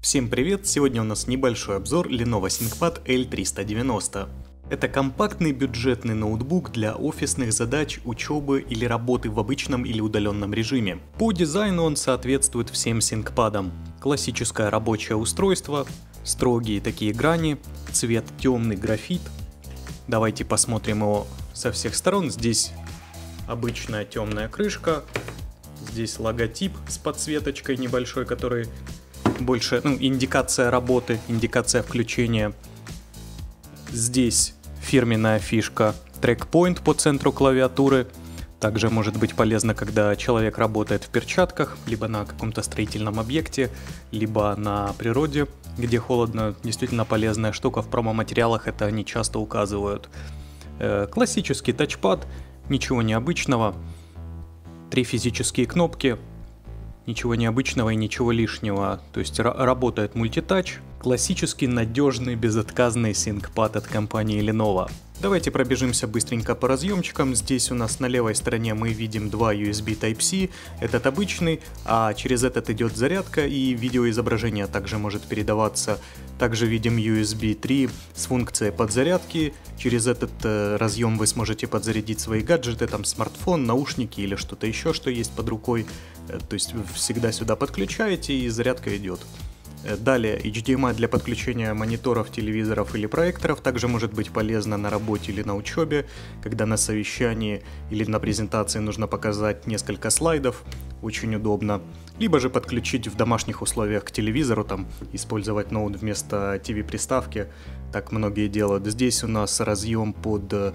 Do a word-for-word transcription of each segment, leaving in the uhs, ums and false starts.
Всем привет! Сегодня у нас небольшой обзор Lenovo ThinkPad L триста девяносто. Это компактный бюджетный ноутбук для офисных задач, учебы или работы в обычном или удаленном режиме. По дизайну он соответствует всем ThinkPad'ам. Классическое рабочее устройство, строгие такие грани, цвет темный графит. Давайте посмотрим его со всех сторон. Здесь обычная темная крышка, здесь логотип с подсветочкой небольшой, который... Больше, ну, индикация работы, индикация включения. Здесь фирменная фишка трекпоинт по центру клавиатуры. Также может быть полезно, когда человек работает в перчатках, либо на каком-то строительном объекте, либо на природе, где холодно. Действительно полезная штука, в промо-материалах это они часто указывают. Э, классический тачпад, ничего необычного. Три физические кнопки. Ничего необычного и ничего лишнего, то есть работает мультитач, классический надежный безотказный ThinkPad от компании Lenovo. Давайте пробежимся быстренько по разъемчикам. Здесь у нас на левой стороне мы видим два U S B Type-C, этот обычный, а через этот идет зарядка и видеоизображение также может передаваться. Также видим U S B три с функцией подзарядки, через этот э, разъем вы сможете подзарядить свои гаджеты, там смартфон, наушники или что-то еще, что есть под рукой. То есть вы всегда сюда подключаете и зарядка идет. Далее H D M I для подключения мониторов, телевизоров или проекторов также может быть полезно на работе или на учебе, когда на совещании или на презентации нужно показать несколько слайдов, очень удобно. Либо же подключить в домашних условиях к телевизору, там использовать ноут вместо ти ви-приставки, так многие делают. Здесь у нас разъем под...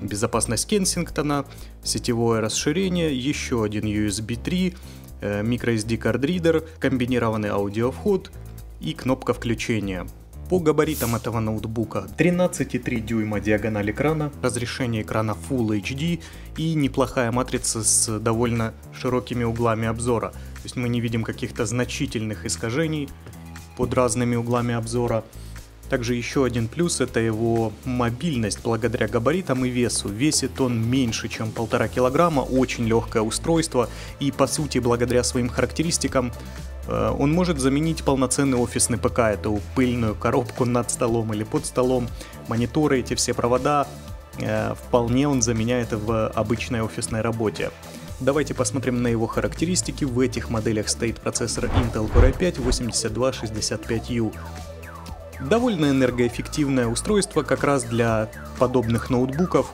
безопасность Кенсингтона, сетевое расширение, еще один U S B три, microSD кардридер, комбинированный аудиовход и кнопка включения. По габаритам этого ноутбука тринадцать и три десятых дюйма диагональ экрана, разрешение экрана Full H D и неплохая матрица с довольно широкими углами обзора. То есть мы не видим каких-то значительных искажений под разными углами обзора. Также еще один плюс — это его мобильность благодаря габаритам и весу. Весит он меньше, чем полтора килограмма, очень легкое устройство и, по сути, благодаря своим характеристикам э, он может заменить полноценный офисный ПК, эту пыльную коробку над столом или под столом, мониторы, эти все провода, э, вполне он заменяет в обычной офисной работе. Давайте посмотрим на его характеристики. В этих моделях стоит процессор Intel Core i пять восемь два шесть пять U. Довольно энергоэффективное устройство как раз для подобных ноутбуков,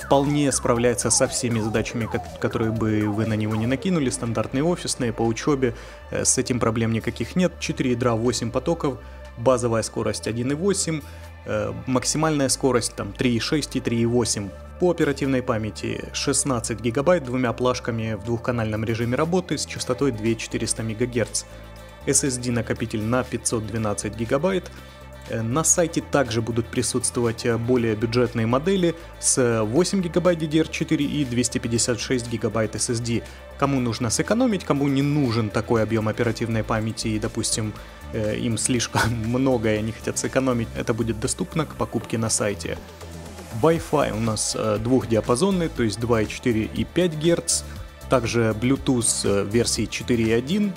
вполне справляется со всеми задачами, которые бы вы на него не накинули, стандартные офисные, по учебе, с этим проблем никаких нет, четыре ядра восемь потоков, базовая скорость один и восемь, максимальная скорость там три и шесть и три и восемь. По оперативной памяти шестнадцать гигабайт, двумя плашками в двухканальном режиме работы с частотой две тысячи четыреста мегагерц. эс эс ди-накопитель на пятьсот двенадцать гигабайт. На сайте также будут присутствовать более бюджетные модели с восемь гигабайт ди ди эр четыре и двести пятьдесят шесть гигабайт эс эс ди. Кому нужно сэкономить, кому не нужен такой объем оперативной памяти и, допустим, им слишком много и они хотят сэкономить, это будет доступно к покупке на сайте. Wi-Fi у нас двухдиапазонный, то есть два и четыре и пять герц. Также Bluetooth версии четыре и один.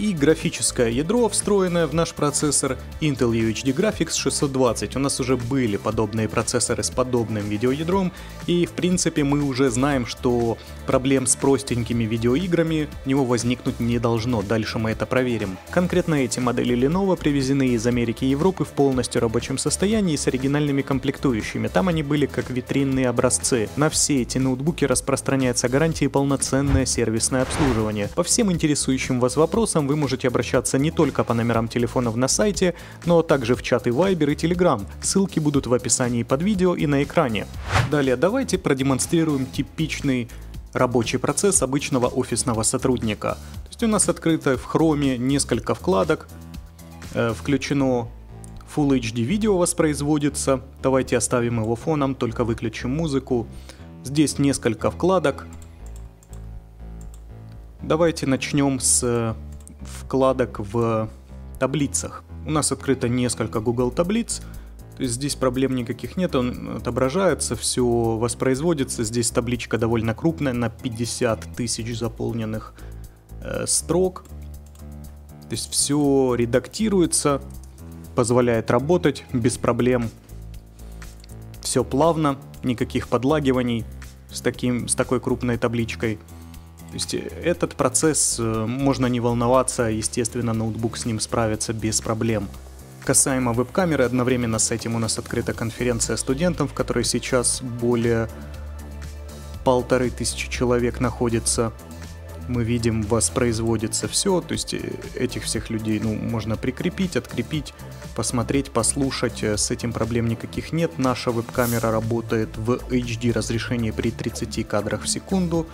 И графическое ядро, встроенное в наш процессор Intel U H D Graphics шестьсот двадцать. У нас уже были подобные процессоры с подобным видеоядром, и в принципе мы уже знаем, что проблем с простенькими видеоиграми у него возникнуть не должно, дальше мы это проверим. Конкретно эти модели Lenovo привезены из Америки и Европы в полностью рабочем состоянии с оригинальными комплектующими, там они были как витринные образцы. На все эти ноутбуки распространяется гарантия и полноценное сервисное обслуживание. По всем интересующим вас вопросам вы можете обращаться не только по номерам телефонов на сайте, но также в чаты Viber и Telegram. Ссылки будут в описании под видео и на экране. Далее давайте продемонстрируем типичный рабочий процесс обычного офисного сотрудника. То есть у нас открыто в Chrome несколько вкладок, включено Full H D видео воспроизводится. Давайте оставим его фоном, только выключим музыку. Здесь несколько вкладок. Давайте начнем с... вкладок в таблицах. У нас открыто несколько Google таблиц, То есть здесь проблем никаких нет, он отображается, все воспроизводится. Здесь табличка довольно крупная, на пятьдесят тысяч заполненных э, строк. То есть все редактируется, позволяет работать без проблем. Все плавно, никаких подлагиваний с, таким, с такой крупной табличкой. То есть этот процесс, можно не волноваться, естественно, ноутбук с ним справится без проблем. Касаемо веб-камеры, одновременно с этим у нас открыта конференция студентам, в которой сейчас более полторы тысячи человек находится. Мы видим, воспроизводится все, то есть этих всех людей ну, можно прикрепить, открепить, посмотреть, послушать, с этим проблем никаких нет. Наша веб-камера работает в эйч ди разрешении при тридцати кадрах в секунду.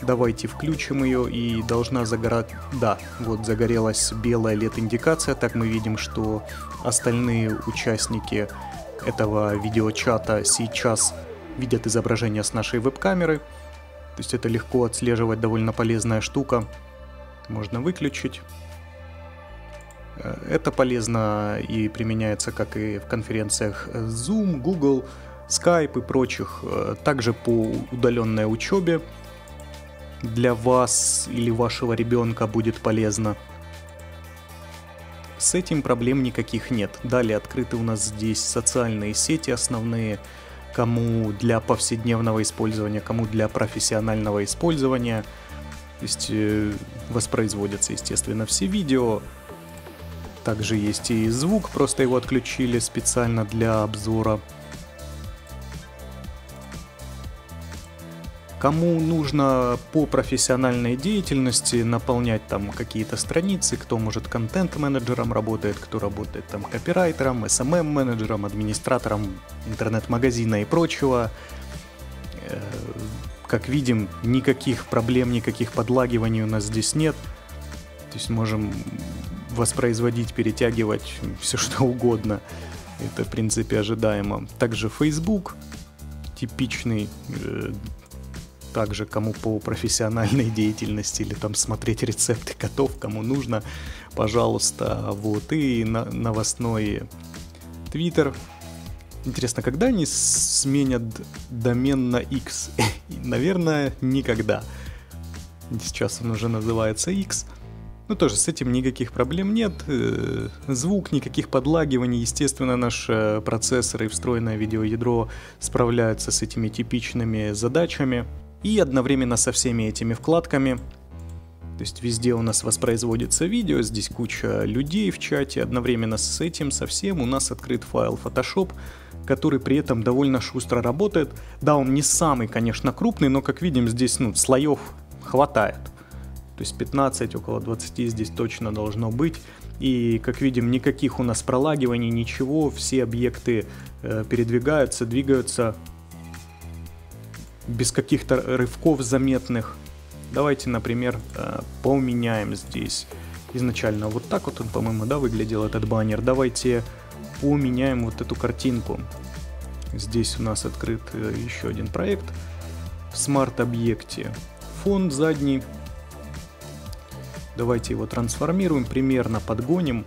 Давайте включим ее, и должна загорать... Да, вот загорелась белая эл и ди-индикация, так мы видим, что остальные участники этого видеочата сейчас видят изображение с нашей веб-камеры. То есть это легко отслеживать, довольно полезная штука. Можно выключить. Это полезно и применяется, как и в конференциях Zoom, Google, Skype и прочих. Также по удаленной учебе для вас или вашего ребенка будет полезно. С этим проблем никаких нет. Далее открыты у нас здесь социальные сети основные. Кому для повседневного использования, кому для профессионального использования. То есть э, воспроизводятся, естественно, все видео. Также есть и звук, просто его отключили специально для обзора. Кому нужно по профессиональной деятельности наполнять там какие-то страницы, кто может контент-менеджером работает, кто работает там копирайтером, эс эм эм-менеджером, администратором интернет-магазина и прочего. Как видим, никаких проблем, никаких подлагиваний у нас здесь нет. То есть можем воспроизводить, перетягивать все что угодно. Это, в принципе, ожидаемо. Также Facebook, типичный... Также кому по профессиональной деятельности или там смотреть рецепты котов, кому нужно, пожалуйста. Вот и новостной Twitter. Интересно, когда они сменят домен на X? Наверное, никогда. Сейчас он уже называется X. Ну тоже с этим никаких проблем нет. Звук, никаких подлагиваний. Естественно, наши процессоры и встроенное видеоядро справляются с этими типичными задачами. И одновременно со всеми этими вкладками, то есть везде у нас воспроизводится видео, здесь куча людей в чате, одновременно с этим совсем у нас открыт файл Photoshop, который при этом довольно шустро работает. Да, он не самый, конечно, крупный, но, как видим, здесь ну, слоев хватает. То есть пятнадцать, около двадцати здесь точно должно быть. И, как видим, никаких у нас пролагиваний, ничего, все объекты э, передвигаются, двигаются без каких-то рывков заметных. Давайте, например, поменяем здесь. Изначально вот так вот он, по-моему, да, выглядел этот баннер. Давайте поменяем вот эту картинку. Здесь у нас открыт еще один проект. В смарт-объекте фон задний. Давайте его трансформируем, примерно подгоним.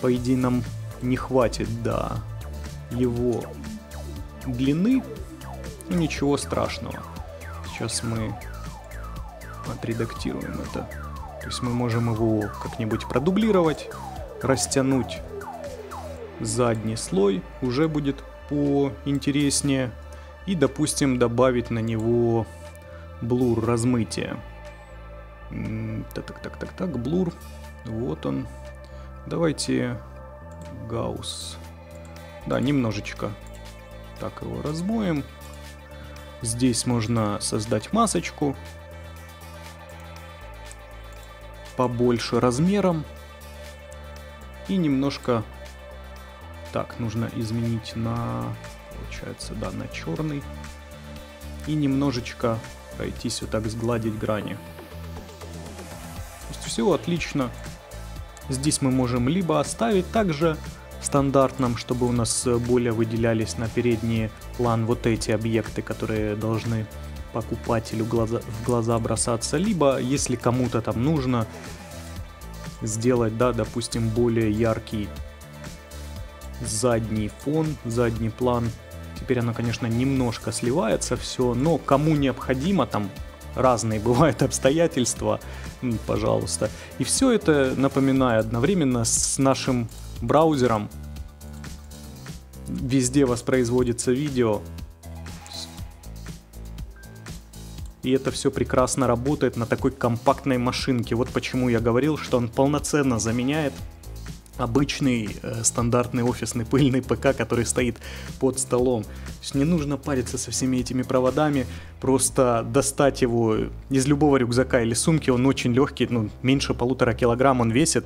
По идее, нам не хватит, да, его длины. Ну, ничего страшного. Сейчас мы отредактируем это. То есть мы можем его как-нибудь продублировать, растянуть задний слой, уже будет поинтереснее. И, допустим, добавить на него блур размытие. Так-так-так-так-так, блур. Вот он. Давайте гаусс. Да, немножечко так его размоем. Здесь можно создать масочку побольше размером. И немножко так нужно изменить на, получается, да, на черный. И немножечко пройтись вот так, сгладить грани. То есть все отлично. Здесь мы можем либо оставить также стандартным, чтобы у нас более выделялись на передний план вот эти объекты, которые должны покупателю глаза, в глаза бросаться, либо, если кому-то там нужно, сделать, да, допустим, более яркий задний фон, задний план. Теперь оно, конечно, немножко сливается все, но кому необходимо, там разные бывают обстоятельства, пожалуйста. И все это, напоминаю, одновременно с нашим браузером. Везде воспроизводится видео. И это все прекрасно работает на такой компактной машинке. Вот почему я говорил, что он полноценно заменяет обычный э, стандартный офисный пыльный ПК, который стоит под столом. То есть не нужно париться со всеми этими проводами, просто достать его из любого рюкзака или сумки, он очень легкий, ну, меньше полутора килограмм он весит,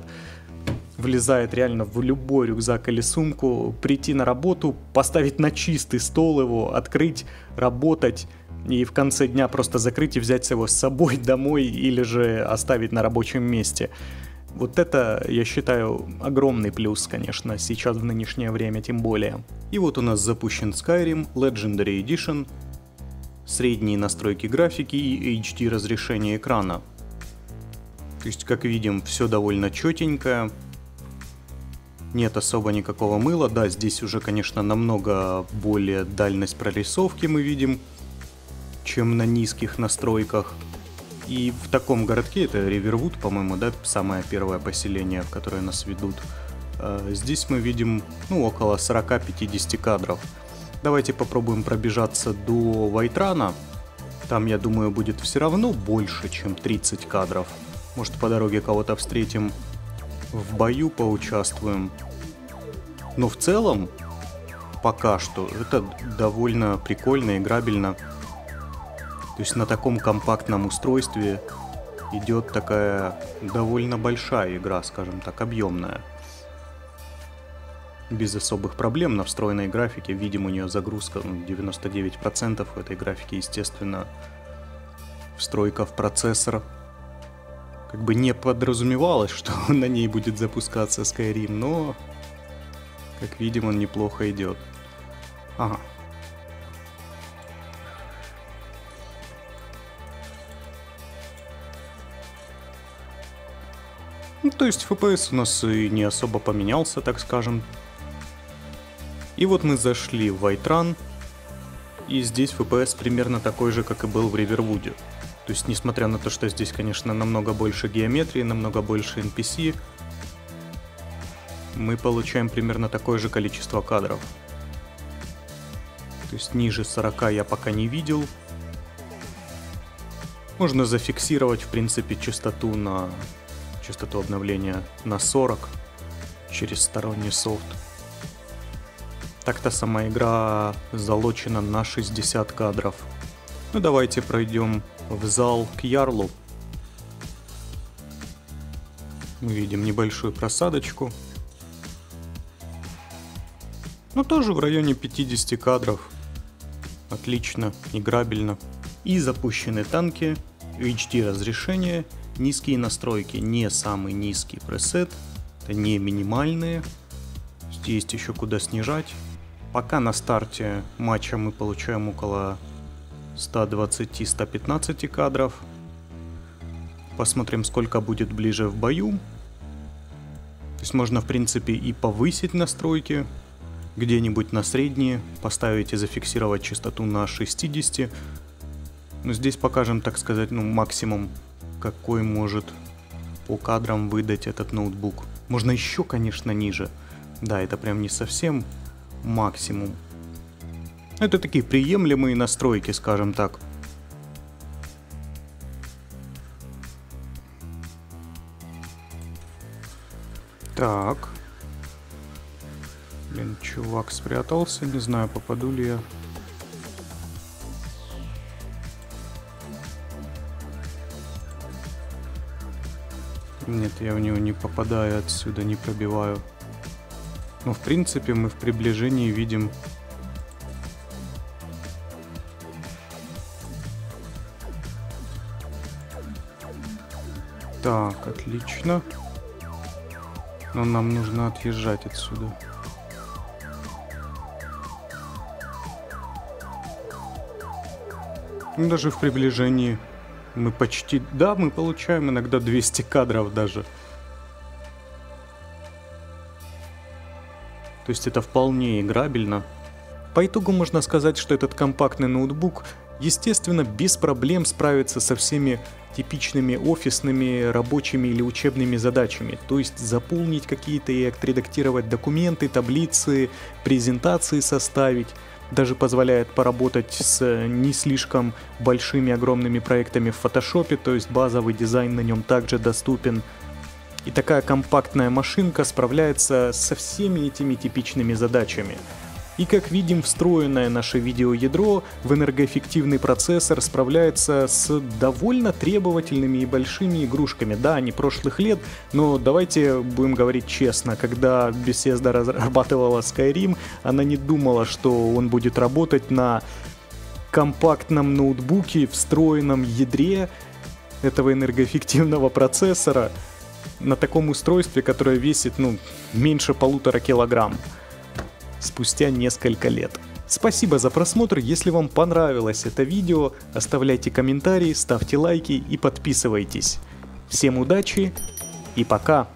влезает реально в любой рюкзак или сумку, прийти на работу, поставить на чистый стол его, открыть, работать и в конце дня просто закрыть и взять его с собой домой или же оставить на рабочем месте. Вот это, я считаю, огромный плюс, конечно, сейчас в нынешнее время тем более. И вот у нас запущен Skyrim Legendary Edition, средние настройки графики и эйч ди разрешение экрана. То есть, как видим, все довольно четенькое, нет особо никакого мыла. Да, здесь уже, конечно, намного более дальность прорисовки мы видим, чем на низких настройках. И в таком городке, это Ривервуд, по-моему, да, самое первое поселение, в которое нас ведут. Здесь мы видим, ну, около сорока-пятидесяти кадров. Давайте попробуем пробежаться до Вайтрана. Там, я думаю, будет все равно больше, чем тридцать кадров. Может, по дороге кого-то встретим, в бою поучаствуем. Но в целом, пока что, это довольно прикольно, играбельно. То есть на таком компактном устройстве идет такая довольно большая игра, скажем так, объемная. Без особых проблем на встроенной графике. Видим, у нее загрузка девяносто девять процентов у этой графики, естественно, встройка в процессор. Как бы не подразумевалось, что на ней будет запускаться Skyrim, но, как видим, он неплохо идет. Ага. Ну, то есть эф пи эс у нас и не особо поменялся, так скажем. И вот мы зашли в Вайтран, и здесь эф пи эс примерно такой же, как и был в Ривервуде. То есть, несмотря на то, что здесь, конечно, намного больше геометрии, намного больше эн пи си, мы получаем примерно такое же количество кадров. То есть ниже сорока я пока не видел. Можно зафиксировать, в принципе, частоту на... частоту обновления на сорок через сторонний софт. Так-то сама игра залочена на шестьдесят кадров. Ну давайте пройдем в зал к ярлу. Мы видим небольшую просадочку. Ну тоже в районе пятидесяти кадров. Отлично, играбельно. И запущены танки, эйч ди разрешение. Низкие настройки, не самый низкий пресет, это не минимальные, есть еще куда снижать. Пока на старте матча мы получаем около ста двадцати — ста пятнадцати кадров. Посмотрим, сколько будет ближе в бою. То есть можно, в принципе, и повысить настройки, где-нибудь на средние, поставить и зафиксировать частоту на шестидесяти. Но здесь покажем, так сказать, ну, максимум, какой может по кадрам выдать этот ноутбук. Можно еще, конечно, ниже. Да, это прям не совсем максимум. Это такие приемлемые настройки, скажем так. Так. Блин, чувак спрятался. Не знаю, попаду ли я. Нет, я в него не попадаю, отсюда не пробиваю. Но в принципе мы в приближении видим... Так, отлично. Но нам нужно отъезжать отсюда. Ну, даже в приближении... Мы почти... Да, мы получаем иногда двести кадров даже. То есть это вполне играбельно. По итогу можно сказать, что этот компактный ноутбук, естественно, без проблем справится со всеми типичными офисными, рабочими или учебными задачами, то есть заполнить какие-то и отредактировать документы, таблицы, презентации составить, даже позволяет поработать с не слишком большими огромными проектами в Photoshop, то есть базовый дизайн на нем также доступен. И такая компактная машинка справляется со всеми этими типичными задачами. И как видим, встроенное наше видеоядро в энергоэффективный процессор справляется с довольно требовательными и большими игрушками. Да, не прошлых лет, но давайте будем говорить честно, когда Bethesda разрабатывала Skyrim, она не думала, что он будет работать на компактном ноутбуке, встроенном ядре этого энергоэффективного процессора, на таком устройстве, которое весит, ну, меньше полутора килограмм. Спустя несколько лет. Спасибо за просмотр, если вам понравилось это видео, оставляйте комментарии, ставьте лайки и подписывайтесь. Всем удачи и пока!